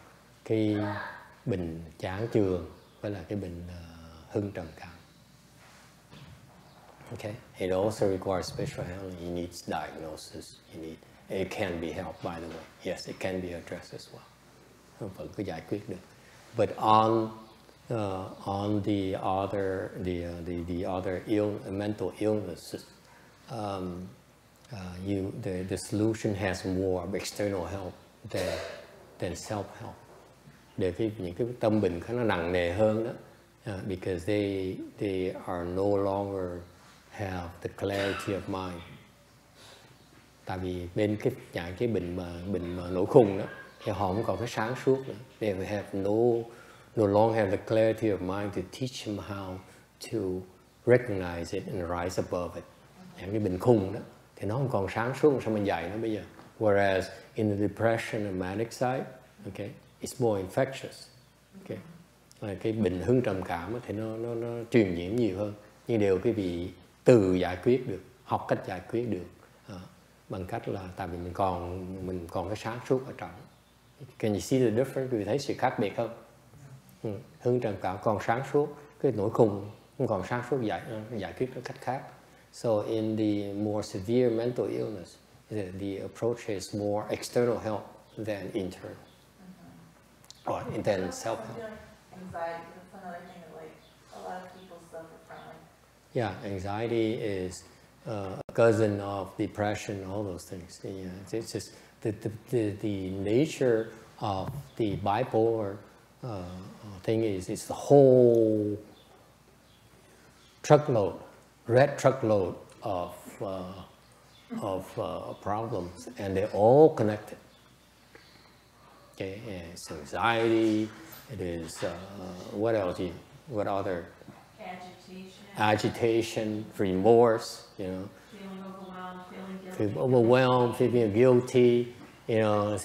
cái bệnh chán chường với là cái bệnh hưng trầm cảm. Okay, it also requires special handling. It needs diagnosis. It can be helped, by the way. Yes, it can be addressed as well. Vẫn cứ giải quyết được. But on the other mental illnesses, the solution has more of external help than self help. Để những cái tâm bệnh khác nó nặng nề hơn đó, because they are no longer have the clarity of mind. Tại vì bên cái bệnh mà nổi khùng đó, thì họ không còn cái sáng suốt nữa. They have no no longer have the clarity of mind to teach him how to recognize it and rise above it. Cái bệnh khùng đó thì nó không còn sáng suốt, sao mình dạy nó bây giờ? Whereas in the depression and manic side, okay, it's more infectious. Okay, là cái bệnh hứng trầm cảm thì nó truyền nhiễm nhiều hơn. Nhưng đều cái vị tự giải quyết được, học cách giải quyết được bằng cách là tại vì mình còn cái sáng suốt ở trong. Can you see the difference? Quý vị thấy sự khác biệt không? Hứng trầm cảm còn sáng suốt, cái nỗi khùng không còn sáng suốt giải quyết cách khác. So in the more severe mental illness, the approach is more external help than internal, or than self-help. Anxiety, that's another thing that like a lot of people suffer from. Yeah, anxiety is a cousin of depression, all those things. Yeah, it's just the nature of the bipolar thing is it's the whole truckload, red truckload of problems, and they're all connected. Okay, and it's anxiety. It is what else? What other? Agitation, remorse. You know, feeling overwhelmed, feeling guilty. You know,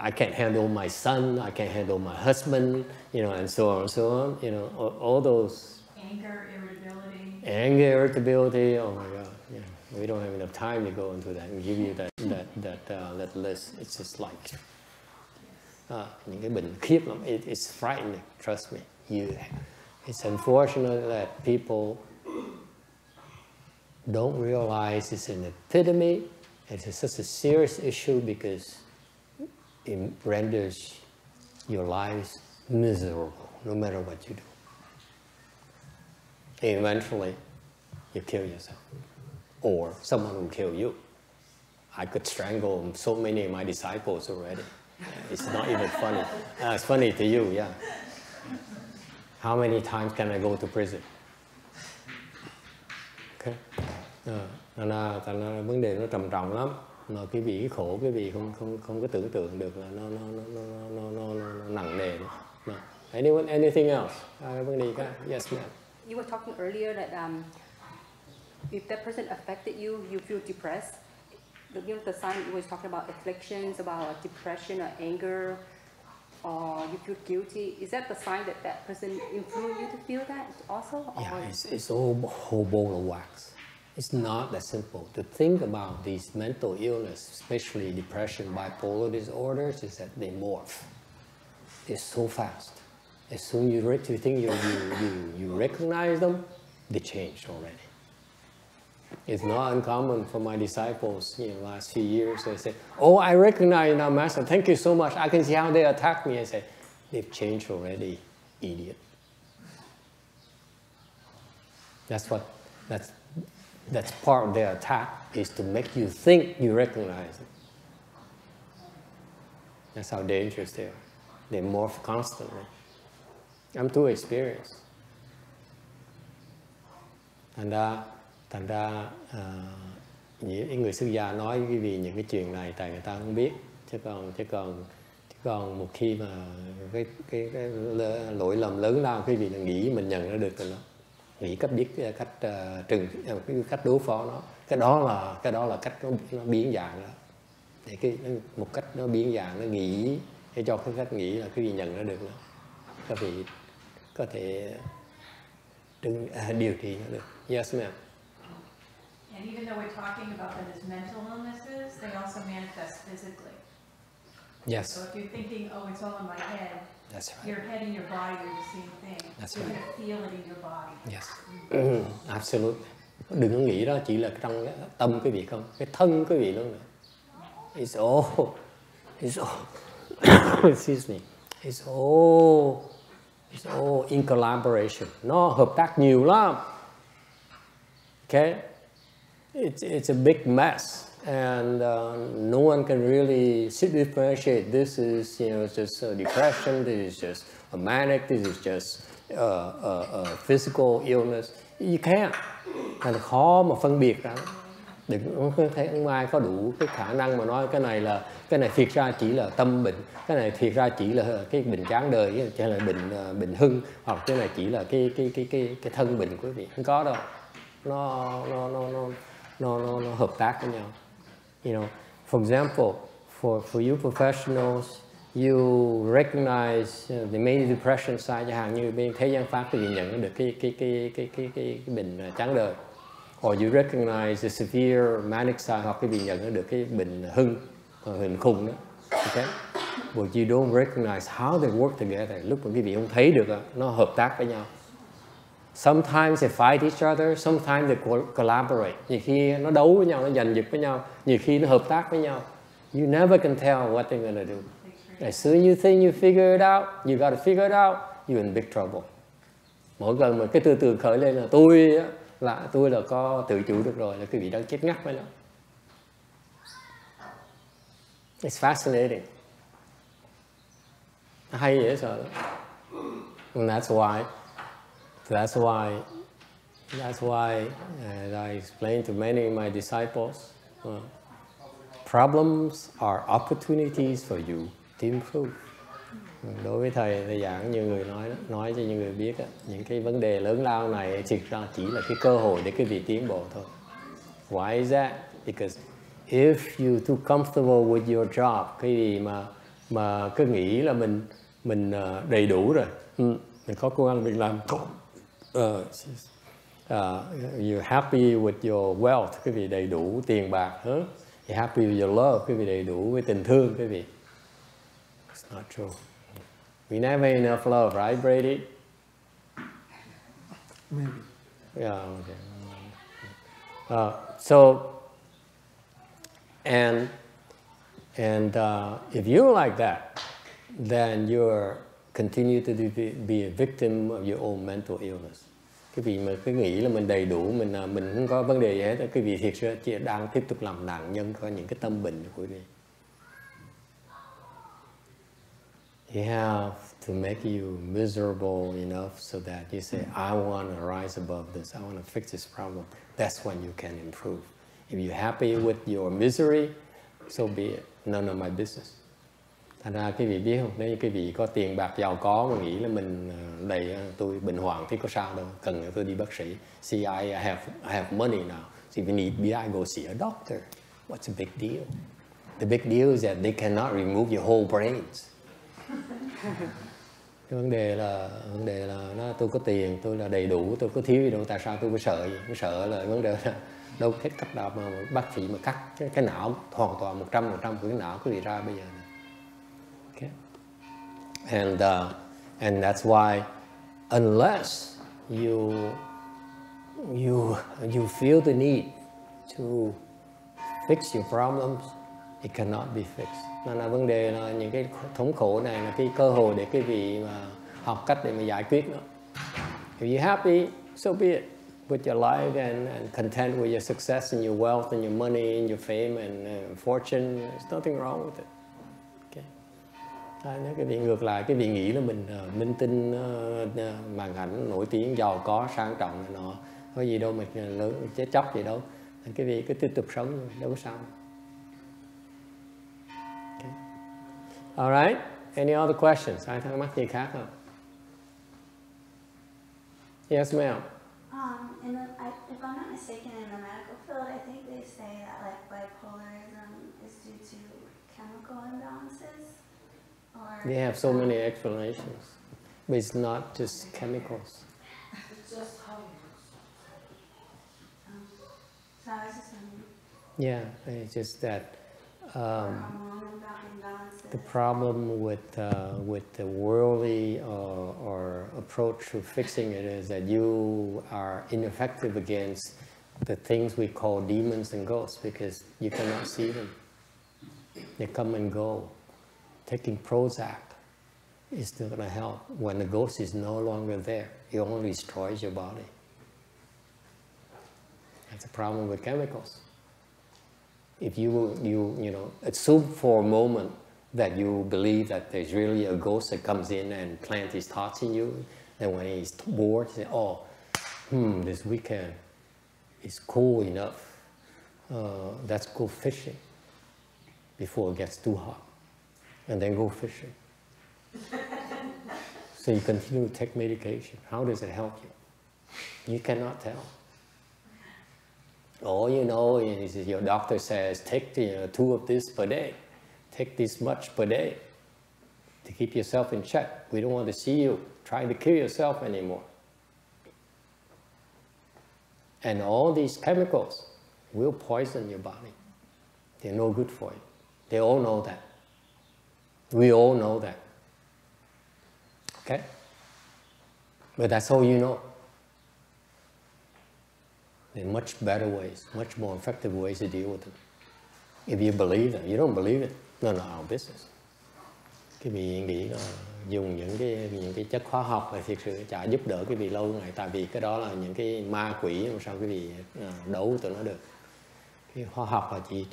I can't handle my son. I can't handle my husband. You know, and so on and so on. You know, all those. Anger, irritability. Anger, irritability. Oh my God! Yeah. We don't have enough time to go into that and give you that list. It's just like những cái bệnh khiếp lắm. It's frightening. Trust me. It's unfortunate that people don't realize it's an epidemic. It's such a serious issue because it renders your lives miserable no matter what you do. Eventually, you kill yourself, or someone will kill you. I could strangle so many of my disciples already. It's not even funny. It's funny to you, yeah. How many times can I go to prison? Okay. Là vấn đề nó trầm trọng lắm, mà cái vị khổ, cái vị không có tưởng tượng được là nó nặng nề. Anyone, anything else? Vấn đề khác? Yes, ma'am. You were talking earlier that if that person affected you, you feel depressed. The sign you were talking about afflictions, about depression or anger, or you feel guilty. Is that the sign that that person influenced you to feel that also? Yeah, it's all a whole bowl of wax. It's not that simple. To think about these mental illness, especially depression, bipolar disorders, is that they morph. They're so fast. As soon as you think you recognize them, they changed already. It's not uncommon for my disciples in the last few years. They say, "Oh, I recognize now, Master. Thank you so much. I can see how they attack me." I say, "They've changed already, idiot." That's part of their attack is to make you think you recognize them. That's how dangerous they are. They morph constantly. I'm too experienced. Thành ra những người xuất gia nói với quý vị những cái chuyện này tại người ta không biết, chứ còn một khi mà cái lỗi lầm lớn lao quý vị là nghĩ mình nhận ra được rồi đó, nghĩ cách biết cách đối phó nó, cái đó là cách nó biến dạng đó, để cái một cách nó biến dạng nó nghĩ để cho cái cách nghĩ là quý vị nhận ra được đó. Các vị có thể điều trị nó được. Yes, ma'am. And even though we're talking about that as mental illnesses, they also manifest physically. Yes. So if you're thinking, oh, it's all in my head, that's right. Your head and your body are the same thing. That's right. You're going to feel it in your body. Yes. Absolutely. Đừng có nghĩ đó chỉ là trong tâm quý vị không, cái thân quý vị luôn. It's all excuse me. It's all in collaboration. Nó hợp tác nhiều lắm. Okay? It's a big mess, and no one can really differentiate. This is, you know, just depression. This is just a manic. This is just a physical illness. You can't. Thành khó mà phân biệt ra. đừng không thấy không ai có đủ cái khả năng mà nói cái này là cái này thiệt ra chỉ là tâm bệnh, cái này thiệt ra chỉ là cái bệnh chán đời, hay là bệnh hưng, hoặc cái này chỉ là cái thân bệnh của quý vị. Không có đâu, nó hợp tác với nhau. You know, for example, for you professionals, you recognize the main depression side, chẳng hạn như bên thế gian Pháp thì nhận được cái bệnh chán đời. Or you recognize the severe manic side, hoặc cái bị nhận được cái bệnh hưng, hình khùng đó, okay? But you don't recognize how they work together. Lúc mà quý vị không thấy được, nó hợp tác với nhau. Sometimes they fight each other, sometimes they collaborate. Nhiều khi nó đấu với nhau, nó giành giật với nhau, nhiều khi nó hợp tác với nhau. You never can tell what they're gonna do. As soon as you think you figure it out, you gotta figure it out, you're in big trouble. Mỗi lần mà cái tư tưởng khởi lên là tôi là có tự chủ được rồi, là quý vị đang chết ngắt với nó. It's fascinating. Hay dễ sợ lắm. And that's why as I explained to many of my disciples, problems are opportunities for you to improve. Đối với thầy giảng, như người nói cho những người biết những cái vấn đề lớn lao này thực ra chỉ là cái cơ hội để quý vị tiến bộ thôi. Why is that? Because if you too comfortable with your job, cái gì mà cứ nghĩ là mình đầy đủ rồi, mình có công ăn việc làm, you happy with your wealth, quý vị đầy đủ tiền bạc, you happy with your love, quý vị đầy đủ với tình thương quý vị. It's not true. We never have enough love, right, Brady? Maybe. Yeah, okay. So if you're like that, then you're continue to be a victim of your own mental illness. Cái vị mà cứ nghĩ là mình đầy đủ, mình không có vấn đề gì hết, cái vị thiệt sự chỉ đang tiếp tục làm nạn nhân của những cái tâm bệnh của mình. You have to make you miserable enough so that you say, I want to rise above this. I want to fix this problem. That's when you can improve. If you're happy with your misery, so be it. None of my business. Thành ra quý vị biết không? Nếu như quý vị có tiền bạc giàu có mà nghĩ là mình đầy, tôi bình hoàng thì có sao đâu. Cần tôi đi bác sĩ. See, I have money now. So if you need me, I go see a doctor. What's the big deal? The big deal is that they cannot remove your whole brains. Cái vấn đề là nó, tôi có tiền, tôi là đầy đủ, tôi có thiếu gì đâu, tại sao tôi có sợ gì? Tôi sợ là vấn đề là đâu hết cách nào mà bác sĩ mà cắt cái não hoàn toàn 100% của cái não quý vị ra bây giờ này. Okay. And that's why unless you feel the need to fix your problems, it cannot be fixed. Nên là vấn đề là những cái thống khổ này là cái cơ hội để quý vị mà học cách để mà giải quyết nó. If you're happy, so be it with your life and content with your success and your wealth and your money and your fame and fortune, there's nothing wrong with it. Okay. Nếu quý vị ngược lại, quý vị nghĩ là mình minh tinh, màn ảnh nổi tiếng, giàu có, sang trọng này nọ, có gì đâu mà lớn chết chóc gì đâu. Nên quý vị cứ tiếp tục sống, đâu có sao. All right. Any other questions? Ai thắc mắc gì khác không? Yes, ma'am. If I'm not mistaken, in the medical field, I think they say that like bipolarism is due to chemical imbalances. Or they have so many explanations, but it's not just chemicals. It's just hormones. So I was just wondering. Yeah, it's just that. The problem with the worldly or approach to fixing it is that you are ineffective against the things we call demons and ghosts because you cannot see them. They come and go. Taking Prozac is not going to help when the ghost is no longer there. It only destroys your body. That's a problem with chemicals. If you know, assume for a moment that you believe that there's really a ghost that comes in and plants his thoughts in you, then when he's bored, you say, oh, this weekend is cool enough. let's go fishing before it gets too hot, and then go fishing. So you continue to take medication. How does it help you? You cannot tell. All you know is your doctor says, take two of this per day, take this much per day to keep yourself in check. We don't want to see you trying to kill yourself anymore. And all these chemicals will poison your body. They're no good for you. They all know that. We all know that. Okay? But that's all you know. There are much better ways, much more effective ways to deal with them. If you believe them, you don't believe it, none of our business. Cái vị nghĩ dùng những cái chất hóa học là thiệt sự chả giúp đỡ cái vị lâu ngày, tại vì cái đó là những cái ma quỷ, làm sao cái vị đấu tụi nó được. Cái hóa học là chỉ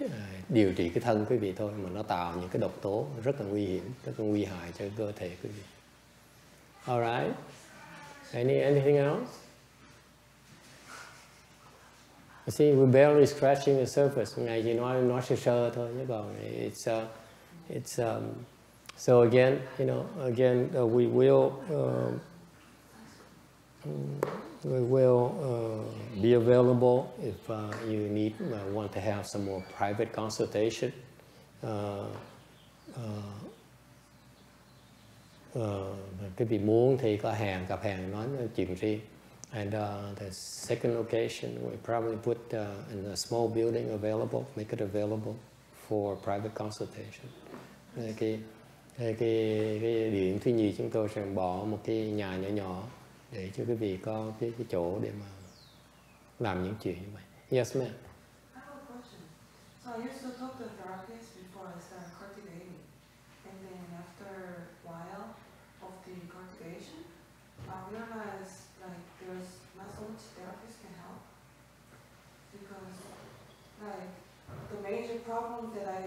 điều trị cái thân quý vị thôi, mà nó tạo những cái độc tố rất là nguy hiểm, rất là nguy hại cho cơ thể quý vị. Alright, anything else? You see, we're barely scratching the surface. Ngày chỉ nói sơ sơ thôi, chứ còn so again, we will be available if you need, want to have some more private consultation. Quý vị muốn thì có hàng, gặp hàng nói chuyện riêng. And the second location, we probably put in a small building available, make it available for private consultation. Cái điểm thứ nhì chúng tôi sẽ bỏ một cái nhà nhỏ nhỏ để cho quý vị có cái chỗ để mà làm những chuyện như vậy. Yes, ma'am. I have a question. So I used to talk to a therapist before I started cultivating. And then after a while of the cultivation, I realized like there's not so much therapist can help. Because like the major problem that I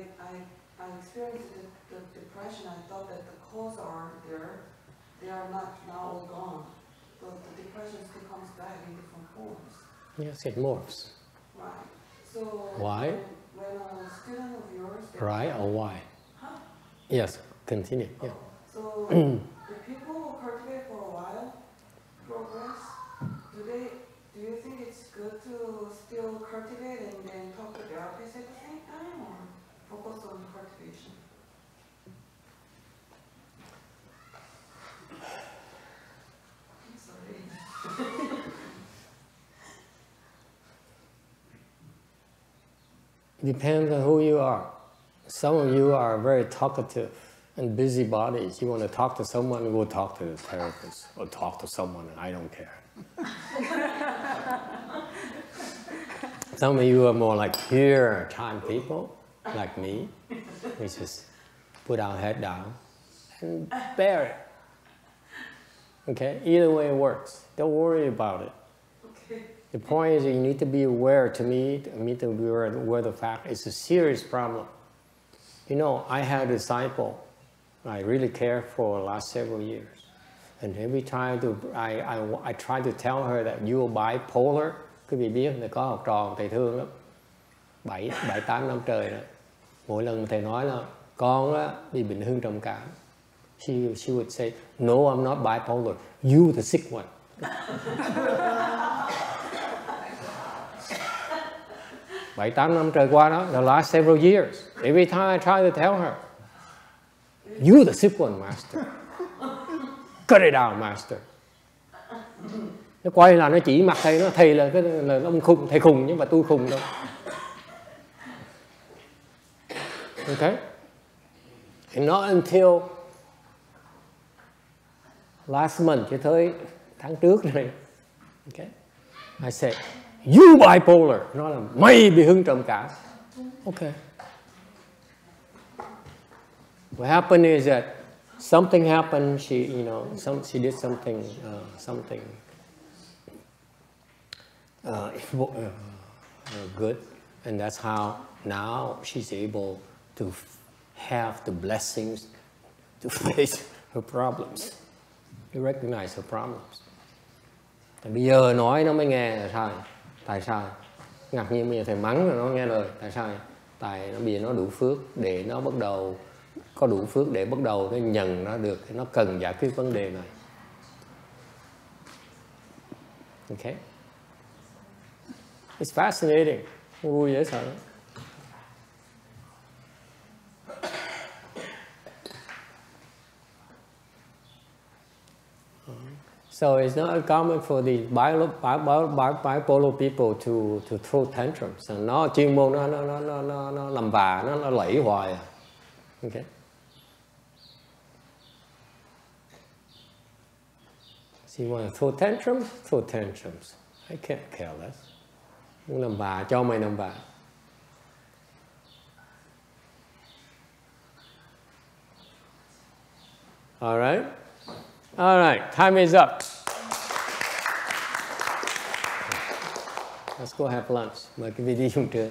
experienced the depression, I thought that the causes are there. They are not now all gone. But the depression still comes back in different forms. Yes, it morphs. Right. So why? When I was a student of yours... Right or why? Huh? Yes, continue. Oh. Yeah. So the people who cultivate for a while, progress, do you think it's good to still cultivate and then talk to therapists at the same time? Or focus on cultivation? Depends on who you are. Some of you are very talkative and busybodies. You want to talk to someone, go talk to the therapist or talk to someone, and I don't care. Some of you are more like pure time people, like me. We just put our head down and bear it. Okay? Either way it works. Don't worry about it. Okay. The point is, you need to be aware, to me, to be aware of the fact it's a serious problem. You know, I had a disciple I really cared for the last several years. And every time I tried to tell her that you are bipolar. Quý vị biết, thầy có học trò, thầy thương lắm. 7-8 năm trời đó. Mỗi lần thầy nói là con á, bị bệnh hương trầm cảm. She would say, no, I'm not bipolar. You the sick one. Bảy tám năm trời qua đó, the last several years, every time I try to tell her, you the sick one, master. Cut it out, master. Nó quay là nó chỉ mặt thầy, nó thầy là ông khùng, thầy khùng nhưng mà tôi khùng đâu. Okay? And not until last month, cho tới tháng trước này, okay, I said, you bipolar. Nó là mày bị hưng trầm cảm. Okay. What happened is that something happened. She, you know, she did something, good, and that's how now she's able to have the blessings to face her problems, to recognize her problems. Bây giờ nói nó mới nghe là sao? Tại sao? Ngạc nhiên bây giờ thầy mắng là nó nghe lời. Tại sao? Tại nó bây giờ nó đủ phước để nó bắt đầu, có đủ phước để bắt đầu nó nhận nó được, nó cần giải quyết vấn đề này. Okay. It's fascinating. Vui dễ sợ. So it's not uncommon for the bipolar people to throw tantrums. And nó chuyên môn nó làm vả, nó lẫy hoài. Okay. So you want to throw tantrums? Throw tantrums. I can't care less. Muốn làm vả, cho mày làm vả. All right. All right, time is up. Let's go have lunch. Mời quý vị đi dùng trưa.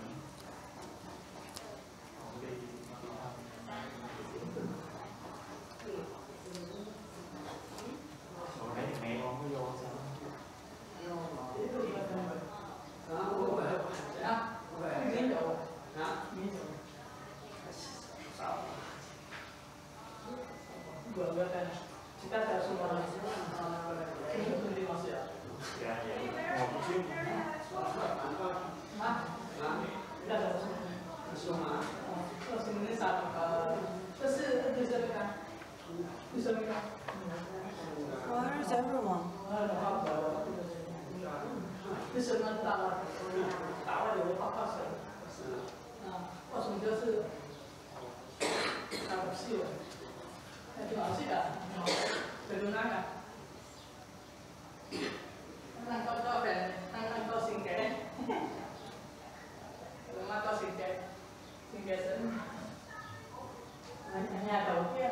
Sarapsiwa. Tapi masih dah, belum nak. Tangan kau tak pen, tangan kau singkat. Belum kau singkat, singkat sen. Hanya tahu dia.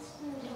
ice cream.